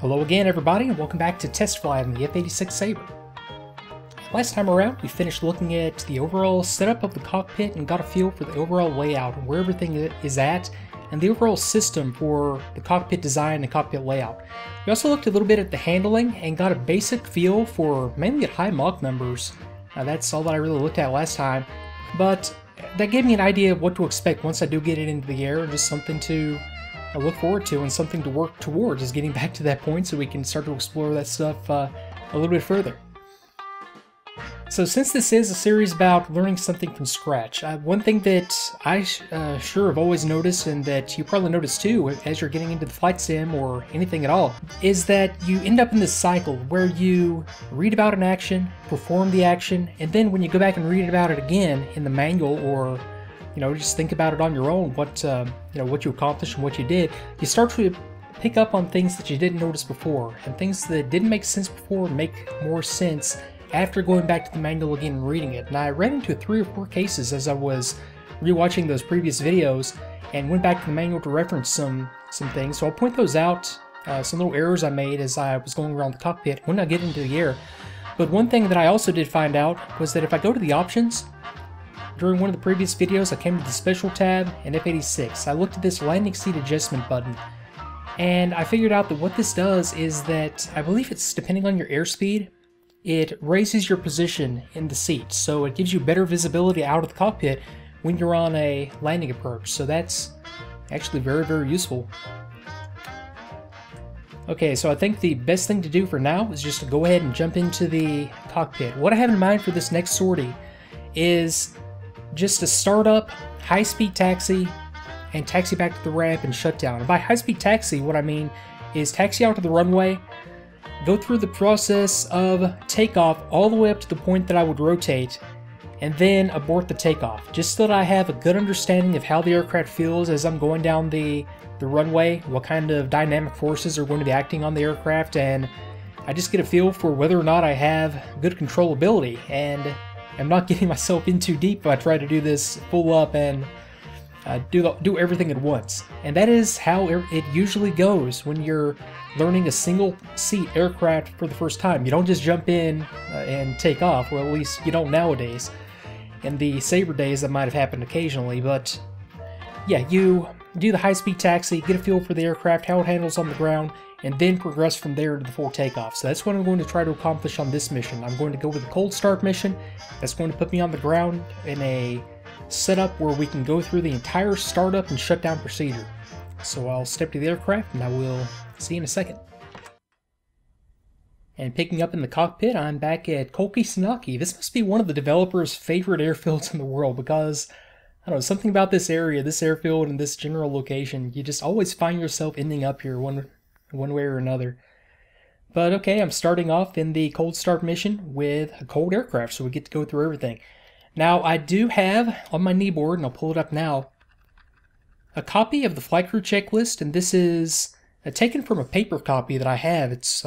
Hello again everybody, and welcome back to Test Flight on the F-86 Sabre. Last time around, we finished looking at the overall setup of the cockpit and got a feel for the overall layout and where everything is at, and the overall system for the cockpit design and cockpit layout. We also looked a little bit at the handling and got a basic feel for mainly at high Mach numbers. Now that's all that I really looked at last time, but that gave me an idea of what to expect once I do get it into the air, just something to I look forward to and something to work towards is getting back to that point so we can start to explore that stuff a little bit further. So since this is a series about learning something from scratch, one thing that I sure have always noticed, and that you probably notice too as you're getting into the flight sim or anything at all, is that you end up in this cycle where you read about an action, perform the action, and then when you go back and read about it again in the manual or just think about it on your own, what you accomplished and what you did, you start to pick up on things that you didn't notice before, and things that didn't make sense before make more sense after going back to the manual again and reading it. And I ran into 3 or 4 cases as I was rewatching those previous videos and went back to the manual to reference some things. So I'll point those out, some little errors I made as I was going around the cockpit when I get into the air. But one thing that I also did find out was that if I go to the options, during one of the previous videos, I came to the Special tab and F-86. I looked at this landing seat adjustment button, and I figured out that what this does is that, I believe it's depending on your airspeed, it raises your position in the seat, so it gives you better visibility out of the cockpit when you're on a landing approach. So that's actually very, very useful. Okay, so I think the best thing to do for now is just to go ahead and jump into the cockpit. What I have in mind for this next sortie is just to start up, high-speed taxi, and taxi back to the ramp and shut down. And by high-speed taxi, what I mean is taxi out to the runway, go through the process of takeoff all the way up to the point that I would rotate, and then abort the takeoff, just so that I have a good understanding of how the aircraft feels as I'm going down the runway, what kind of dynamic forces are going to be acting on the aircraft, and I just get a feel for whether or not I have good controllability, and I'm not getting myself in too deep if I try to do this full up and do everything at once. And that is how it usually goes when you're learning a single seat aircraft for the first time. You don't just jump in and take off, or at least you don't nowadays. In the Sabre days that might have happened occasionally, but yeah, you do the high-speed taxi, get a feel for the aircraft, how it handles on the ground, and then progress from there to the full takeoff. So that's what I'm going to try to accomplish on this mission. I'm going to go with the cold start mission. That's going to put me on the ground in a setup where we can go through the entire startup and shutdown procedure. So I'll step to the aircraft and I will see you in a second. And picking up in the cockpit, I'm back at Kolkisanaki. This must be one of the developers' favorite airfields in the world, because I don't know, something about this area, this airfield, and this general location, you just always find yourself ending up here one way or another. But okay, I'm starting off in the cold start mission with a cold aircraft, so we get to go through everything. Now I do have on my kneeboard, and I'll pull it up now, a copy of the flight crew checklist, and this is taken from a paper copy that I have. It's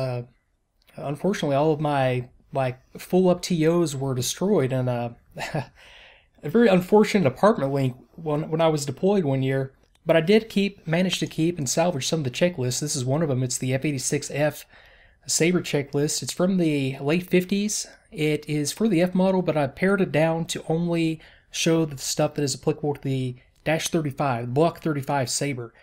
unfortunately all of my full up TOs were destroyed in a very unfortunate apartment link when I was deployed one year. But I did manage to keep and salvage some of the checklists. This is one of them. It's the F-86F Sabre checklist. It's from the late 50s. It is for the F model, but I pared it down to only show the stuff that is applicable to the Dash 35, Block 35 Sabre.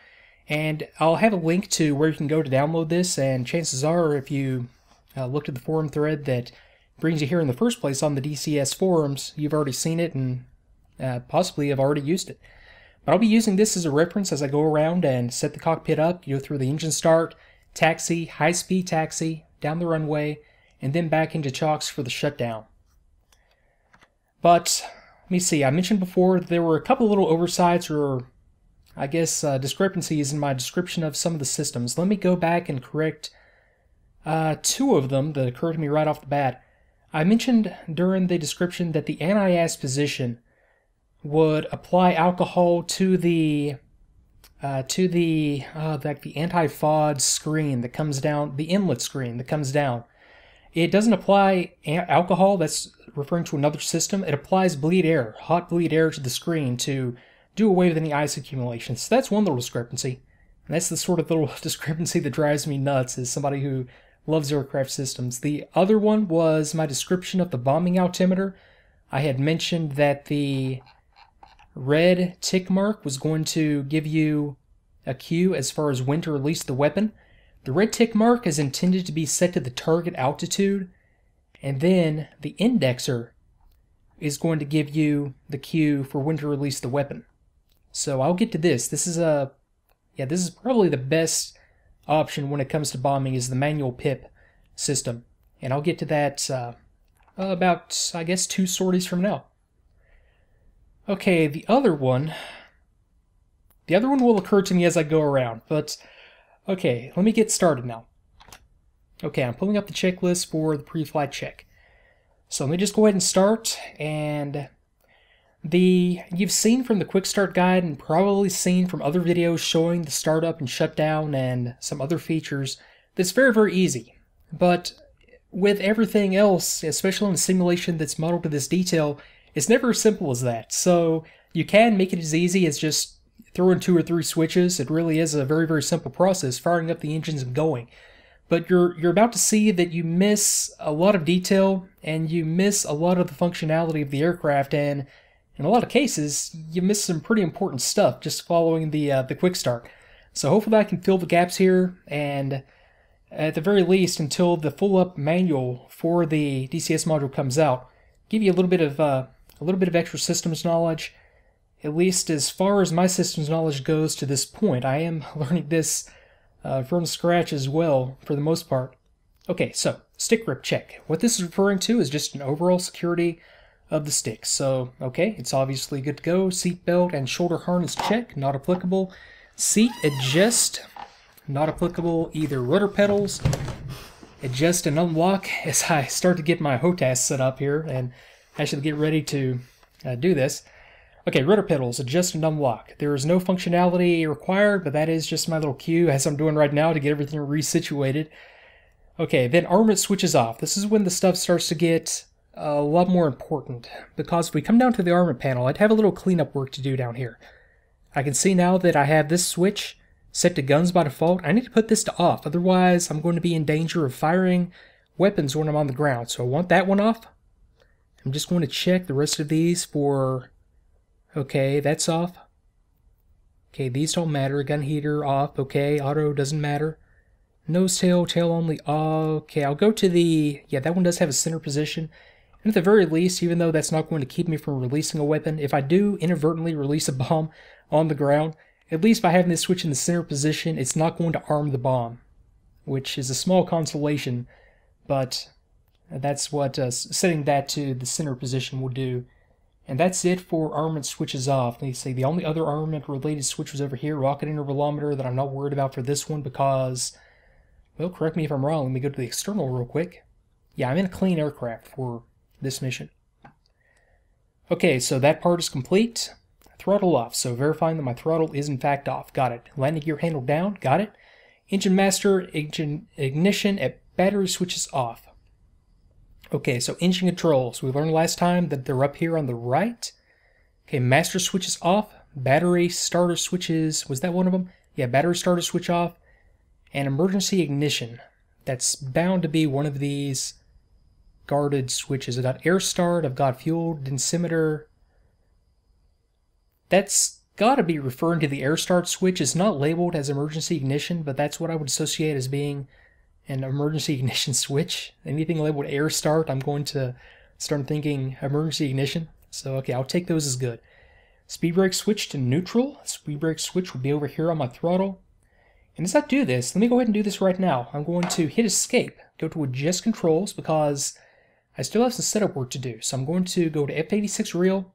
And I'll have a link to where you can go to download this, and chances are, if you looked at the forum thread that brings you here in the first place on the DCS forums, you've already seen it and possibly have already used it. But I'll be using this as a reference as I go around and set the cockpit up, go through the engine start, taxi, high-speed taxi, down the runway, and then back into chocks for the shutdown. But, let me see, I mentioned before there were a couple little oversights, or I guess discrepancies in my description of some of the systems. Let me go back and correct 2 of them that occurred to me right off the bat. I mentioned during the description that the anti-ass position would apply alcohol to the anti-FOD screen that comes down, the inlet screen that comes down. It doesn't apply alcohol, that's referring to another system. It applies bleed air, hot bleed air to the screen to do away with any ice accumulation. So that's one little discrepancy. And that's the sort of little discrepancy that drives me nuts as somebody who loves aircraft systems. The other one was my description of the bombing altimeter. I had mentioned that the red tick mark was going to give you a cue as far as when to release the weapon. The red tick mark is intended to be set to the target altitude, and then the indexer is going to give you the cue for when to release the weapon. So I'll get to this. This is probably the best option when it comes to bombing, is the manual pip system, and I'll get to that about, I guess, 2 sorties from now. Okay, the other one will occur to me as I go around, but okay, let me get started now. Okay, I'm pulling up the checklist for the pre-flight check. So let me just go ahead and start, and you've seen from the quick start guide and probably seen from other videos showing the startup and shutdown and some other features, that's very, very easy. But with everything else, especially in a simulation that's modeled to this detail, it's never as simple as that. So you can make it as easy as just throwing 2 or 3 switches. It really is a very, very simple process, firing up the engines and going. But you're about to see that you miss a lot of detail and you miss a lot of the functionality of the aircraft, and in a lot of cases, you miss some pretty important stuff just following the quick start. So hopefully I can fill the gaps here, and at the very least, until the full-up manual for the DCS module comes out, give you a little bit of extra systems knowledge. At least as far as my systems knowledge goes to this point, I am learning this from scratch as well for the most part. Okay, so stick grip check. What this is referring to is just an overall security of the stick. So, okay, it's obviously good to go. Seat belt and shoulder harness check, not applicable. Seat adjust, not applicable either. Rudder pedals, adjust and unlock as I start to get my HOTAS set up here and actually get ready to do this. Okay, rudder pedals, adjust and unlock. There is no functionality required, but that is just my little cue as I'm doing right now to get everything resituated. Okay, then armament switches off. This is when the stuff starts to get a lot more important, because if we come down to the armament panel, I'd have a little cleanup work to do down here. I can see now that I have this switch set to guns by default. I need to put this to off, otherwise I'm going to be in danger of firing weapons when I'm on the ground. So I want that one off. I'm just going to check the rest of these for... okay, that's off. Okay, these don't matter. Gun heater off. Okay, auto doesn't matter. Nose tail, tail only. Okay, I'll go to the... yeah, that one does have a center position. And at the very least, even though that's not going to keep me from releasing a weapon, if I do inadvertently release a bomb on the ground, at least by having this switch in the center position, it's not going to arm the bomb, which is a small consolation, but that's what setting that to the center position will do. And that's it for armament switches off. Let me see, the only other armament-related switch was over here, rocket intervalometer, that I'm not worried about for this one because, well, correct me if I'm wrong, let me go to the external real quick. Yeah, I'm in a clean aircraft for this mission. Okay, so that part is complete. Throttle off, so verifying that my throttle is in fact off. Got it. Landing gear handle down. Got it. Engine master, ignition at battery switches off. Okay, so engine controls. We learned last time that they're up here on the right. Okay, master switches off. Battery starter switches. Was that one of them? Yeah, battery starter switch off. And emergency ignition. That's bound to be one of these guarded switches. I've got air start. I've got fuel densimeter. That's got to be referring to the air start switch. It's not labeled as emergency ignition, but that's what I would associate as being an emergency ignition switch. Anything labeled air start, I'm going to start thinking emergency ignition. So okay, I'll take those as good. Speed brake switch to neutral. Speed brake switch will be over here on my throttle. And as I do this, let me go ahead and do this right now. I'm going to hit escape, go to adjust controls because I still have some setup work to do. So I'm going to go to F86 reel.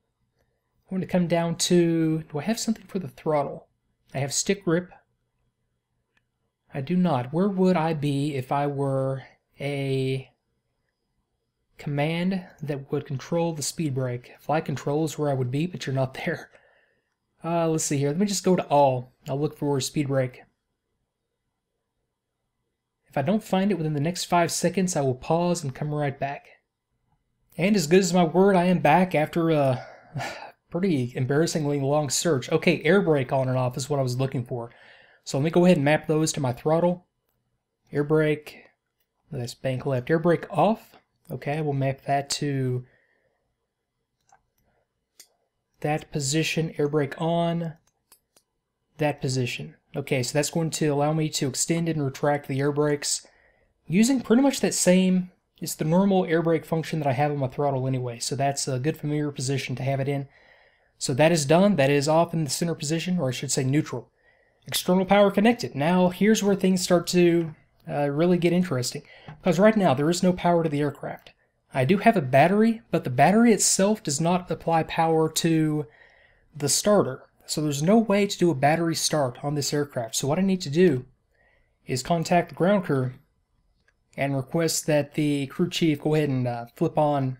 I'm going to come down to, do I have something for the throttle? I have stick grip. I do not. Where would I be if I were a command that would control the speed brake? Flight control is where I would be, but you're not there. Let's see here. Let me just go to all. I'll look for speed brake. If I don't find it within the next 5 seconds, I will pause and come right back. And as good as my word, I am back after a pretty embarrassingly long search. Okay, air brake on and off is what I was looking for. So let me go ahead and map those to my throttle. Air brake, let's bank left. Air brake off. Okay, we'll map that to that position. Air brake on, that position. Okay, so that's going to allow me to extend and retract the air brakes using pretty much that same, it's the normal air brake function that I have on my throttle anyway. So that's a good familiar position to have it in. So that is done. That is off in the center position, or I should say neutral. External power connected. Now here's where things start to really get interesting, because right now there is no power to the aircraft. I do have a battery, but the battery itself does not apply power to the starter. So there's no way to do a battery start on this aircraft. So what I need to do is contact the ground crew and request that the crew chief go ahead and flip on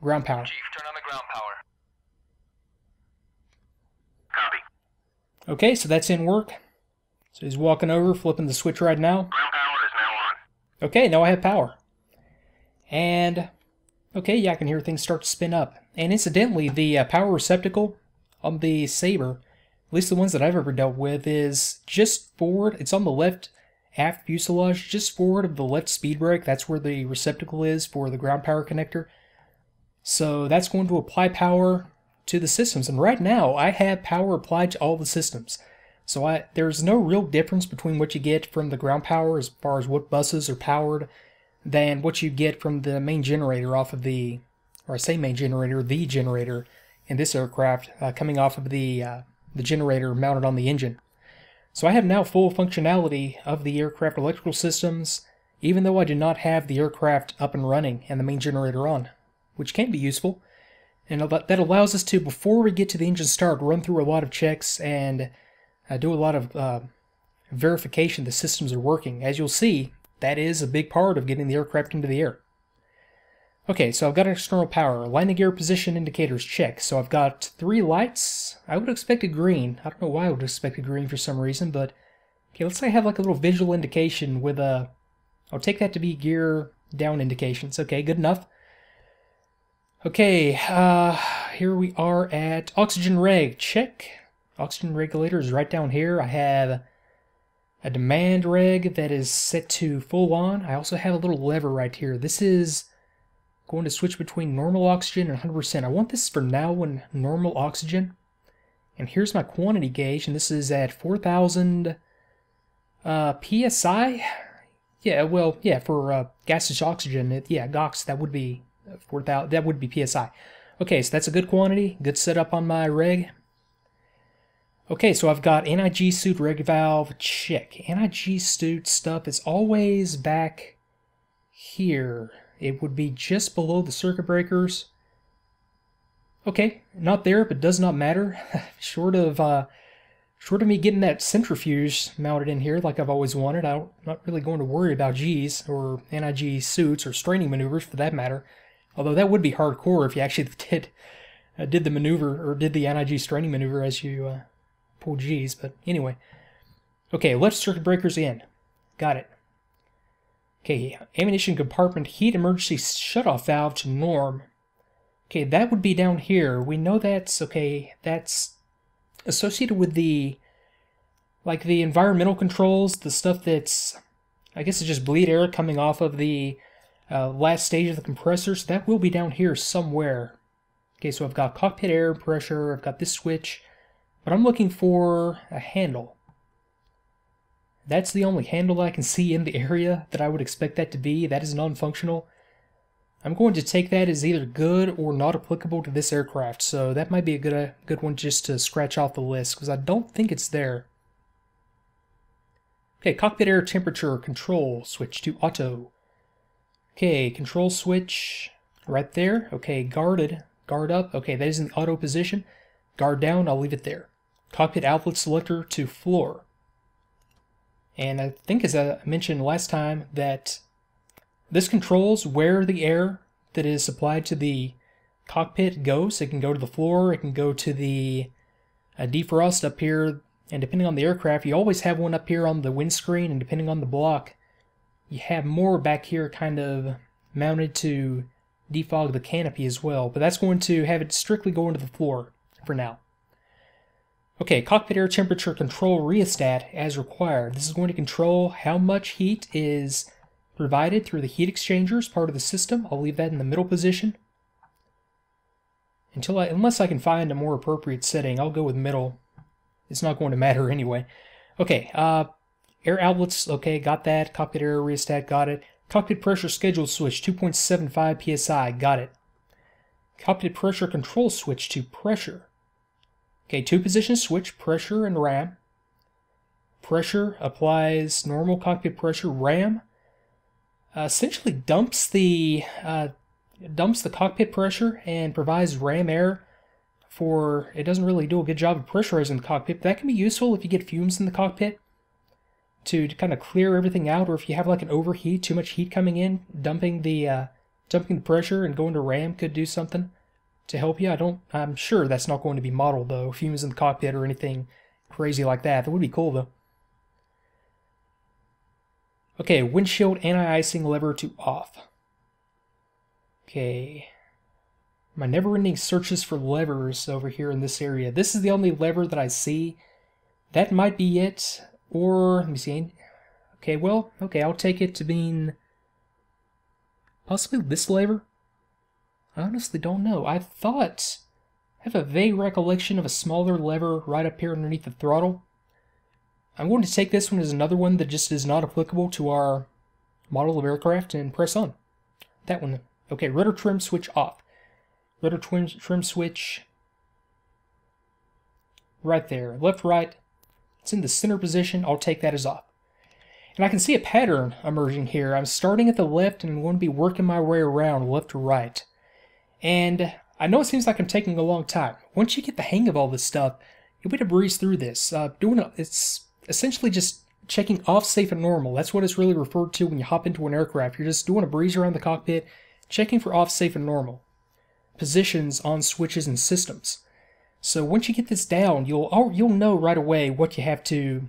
ground power. Chief, turn on the ground power. Copy. Okay, so that's in work. So he's walking over, flipping the switch right now. Ground power is now on. Okay, now I have power. And, okay, yeah, I can hear things start to spin up. And incidentally, the power receptacle on the Sabre, at least the ones that I've ever dealt with, is just forward. It's on the left half fuselage, just forward of the left speed brake. That's where the receptacle is for the ground power connector. So that's going to apply power to the systems. And right now, I have power applied to all the systems. So there's no real difference between what you get from the ground power as far as what buses are powered than what you get from the main generator off of the, or I say main generator, the generator, in this aircraft coming off of the generator mounted on the engine. So I have now full functionality of the aircraft electrical systems, even though I do not have the aircraft up and running and the main generator on, which can be useful. And that allows us to, before we get to the engine start, run through a lot of checks and do a lot of verification the systems are working. As you'll see, that is a big part of getting the aircraft into the air. Okay, so I've got an external power. Line of gear position indicators check. So I've got three lights. I would expect a green. I don't know why I would expect a green for some reason, but okay, let's say I have like a little visual indication with a, I'll take that to be gear down indications. Okay, good enough. Okay, here we are at oxygen reg check. Oxygen regulator is right down here. I have a demand reg that is set to full on. I also have a little lever right here. This is going to switch between normal oxygen and 100%. I want this for now when normal oxygen. And here's my quantity gauge, and this is at 4,000 PSI. Yeah, well, yeah, for gaseous oxygen, GOX, that would be 4,000, that would be PSI. Okay, so that's a good quantity, good setup on my reg. Okay, so I've got NIG suit reg valve check. NIG suit stuff is always back here. It would be just below the circuit breakers. Okay, not there, but does not matter. short of me getting that centrifuge mounted in here like I've always wanted, I'm not really going to worry about Gs or NIG suits or straining maneuvers for that matter. Although that would be hardcore if you actually did the maneuver or did the NIG straining maneuver as you pull Gs. But anyway, okay, left circuit breakers in. Got it. Okay, ammunition compartment heat emergency shutoff valve to norm. Okay, that would be down here. We know that's, okay, that's associated with the, like the environmental controls, the stuff that's, I guess it's just bleed air coming off of the last stage of the compressor, so that will be down here somewhere. Okay, so I've got cockpit air pressure, I've got this switch, but I'm looking for a handle. That's the only handle I can see in the area that I would expect that to be. That is non-functional. I'm going to take that as either good or not applicable to this aircraft, so that might be a good one just to scratch off the list, because I don't think it's there. Okay, cockpit air temperature control switch to auto. Okay, control switch right there. Okay, guarded, guard up. Okay, that is in the auto position. Guard down, I'll leave it there. Cockpit outlet selector to floor. And I think, as I mentioned last time, that this controls where the air that is supplied to the cockpit goes. It can go to the floor, it can go to the defrost up here, and depending on the aircraft, you always have one up here on the windscreen, and depending on the block, you have more back here kind of mounted to defog the canopy as well. But that's going to have it strictly go into the floor for now. Okay, cockpit air temperature control rheostat as required. This is going to control how much heat is provided through the heat exchanger as part of the system. I'll leave that in the middle position. Unless I can find a more appropriate setting, I'll go with middle. It's not going to matter anyway. Okay, air outlets, okay, got that. Cockpit air rheostat, got it. Cockpit pressure schedule switch, 2.75 psi, got it. Cockpit pressure control switch to pressure. Okay, two positions switch, pressure and RAM. Pressure applies normal cockpit pressure. RAM essentially dumps the cockpit pressure and provides RAM air for, it doesn't really do a good job of pressurizing the cockpit, but that can be useful if you get fumes in the cockpit to kind of clear everything out, or if you have like an overheat, too much heat coming in, dumping the pressure and going to RAM could do something to help you. I'm sure that's not going to be modeled though, fumes in the cockpit or anything crazy like that. That would be cool though. Okay, windshield anti-icing lever to off. Okay, my never-ending searches for levers over here in this area. This is the only lever that I see. That might be it, or let me see. Okay, well, okay, I'll take it to mean possibly this lever. I honestly don't know. I have a vague recollection of a smaller lever right up here underneath the throttle. I'm going to take this one as another one that just is not applicable to our model of aircraft and press on. That one. Okay, rudder trim switch off. Rudder trim switch right there. Left, right. It's in the center position. I'll take that as off. And I can see a pattern emerging here. I'm starting at the left and I'm going to be working my way around left to right. And I know it seems like I'm taking a long time. Once you get the hang of all this stuff, you'll be able to breeze through this. It's essentially just checking off safe and normal. That's what it's really referred to when you hop into an aircraft. You're just doing a breeze around the cockpit, checking for off safe and normal positions on switches and systems. So once you get this down, you'll know right away what you have to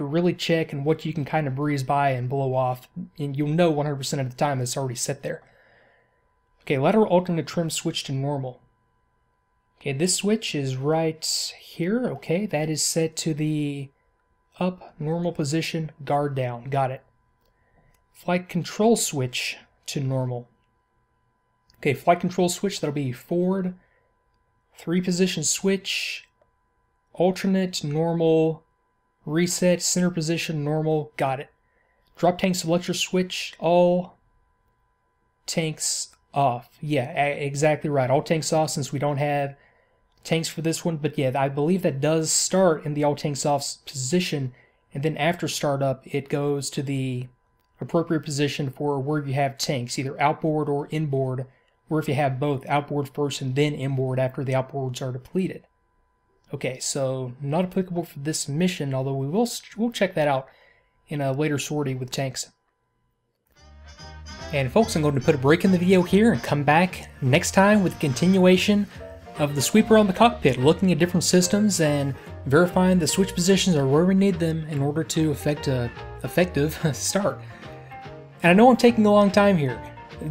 really check and what you can kind of breeze by and blow off, and you'll know 100% of the time it's already set there. Okay, lateral alternate trim switch to normal. Okay, this switch is right here. Okay, that is set to the up normal position, guard down. Got it. Flight control switch to normal. Okay, flight control switch, that'll be forward, three position switch, alternate, normal, reset, center position, normal, got it. Drop tank selector switch, all tanks off. Yeah, exactly right, all tanks off since we don't have tanks for this one, but yeah, I believe that does start in the all tanks off position, and then after startup, it goes to the appropriate position for where you have tanks, either outboard or inboard, or if you have both, outboard first and then inboard after the outboards are depleted. Okay, so not applicable for this mission, although we'll check that out in a later sortie with tanks. And folks, I'm going to put a break in the video here and come back next time with the continuation of the sweep around the cockpit, looking at different systems and verifying the switch positions are where we need them in order to effect an effective start. And I know I'm taking a long time here.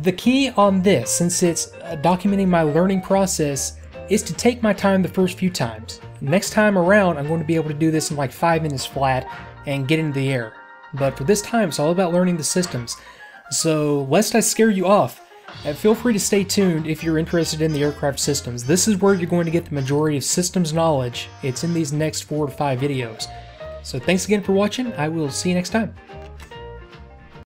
The key on this, since it's documenting my learning process, is to take my time the first few times. Next time around, I'm going to be able to do this in like 5 minutes flat and get into the air. But for this time, it's all about learning the systems. So lest I scare you off, feel free to stay tuned if you're interested in the aircraft systems. This is where you're going to get the majority of systems knowledge. It's in these next 4 to 5 videos. So thanks again for watching. I will see you next time.